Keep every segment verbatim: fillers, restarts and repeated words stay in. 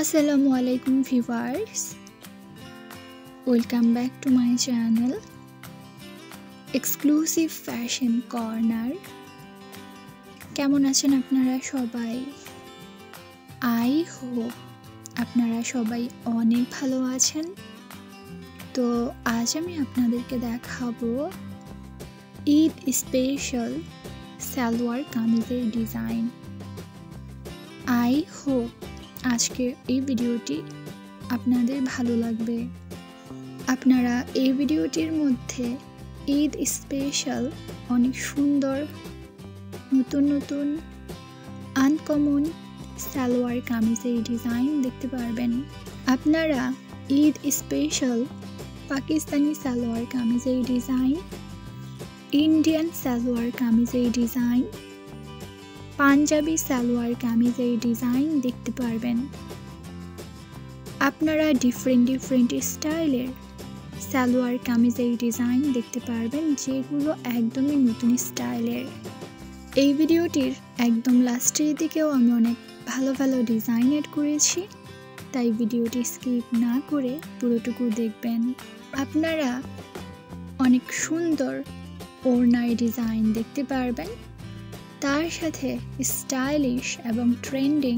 আসসালামু আলাইকুম viewers, welcome back to my channel exclusive fashion corner. কেমন আছেন আপনারা সবাই? আই হোপ আপনারা সবাই অনেক ভালো আছেন। তো আজ আমি আপনাদেরকে দেখাবো ঈদ স্পেশাল সালোয়ার কামিজের ডিজাইন। আই হোপ আজকের এই ভিডিওটি আপনাদের ভালো লাগবে। আপনারা এই ভিডিওটির মধ্যে ঈদ স্পেশাল অনেক সুন্দর নতুন নতুন আনকমন সালোয়ার কামিজের ডিজাইন দেখতে পারবেন। আপনারা ঈদ স্পেশাল পাকিস্তানি সালোয়ার কামিজের ডিজাইন, ইন্ডিয়ান সালোয়ার কামিজের ডিজাইন, পাঞ্জাবি সালোয়ার কামিজের ডিজাইন দেখতে পারবেন। আপনারা ডিফারেন্ট ডিফারেন্ট স্টাইলের সালোয়ার কামিজের ডিজাইন দেখতে পারবেন, যেগুলো একদমই নতুন স্টাইলের। এই ভিডিওটির একদম লাস্টের দিকেও আমি অনেক ভালো ভালো ডিজাইন এড করেছি, তাই ভিডিওটি স্কিপ না করে পুরোটুকু দেখবেন। আপনারা অনেক সুন্দর ওড়নার ডিজাইন দেখতে পারবেন, তার সাথে স্টাইলিশ এবং ট্রেন্ডিং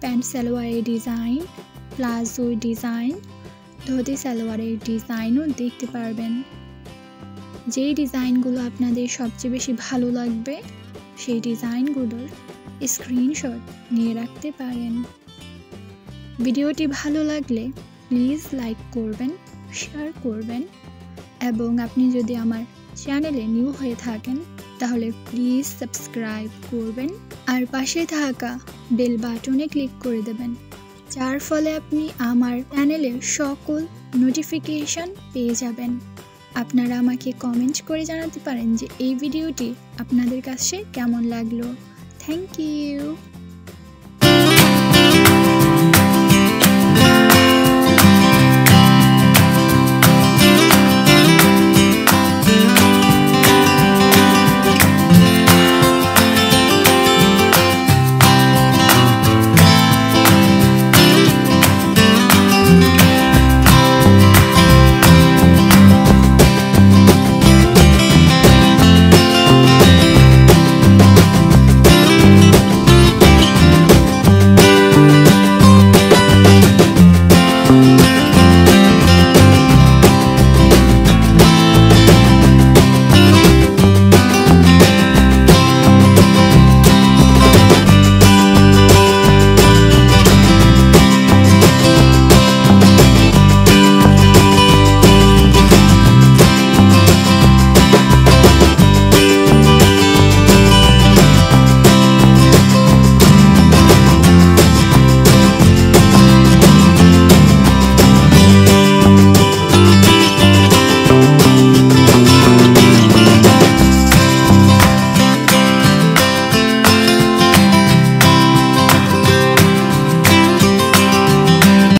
প্যান্ট সালোয়ারের ডিজাইন, প্লাজো ডিজাইন, ধুতি সালোয়ারের ডিজাইনও দেখতে পারবেন। যেই ডিজাইনগুলো আপনাদের সবচেয়ে বেশি ভালো লাগবে সেই ডিজাইনগুলোর স্ক্রিনশট নিয়ে রাখতে পারেন। ভিডিওটি ভালো লাগলে প্লিজ লাইক করবেন, শেয়ার করবেন, এবং আপনি যদি আমার চ্যানেলে নিউ হয়ে থাকেন তাহলে প্লিজ সাবস্ক্রাইব করবেন আর পাশে থাকা বেল বাটনে ক্লিক করে দেবেন, যার ফলে আপনি আমার চ্যানেলের সকল নোটিফিকেশন পেয়ে যাবেন। আপনারা আমাকে কমেন্ট করে জানাতে পারেন যে এই ভিডিওটি আপনাদের কাছে কেমন লাগলো। Thank you.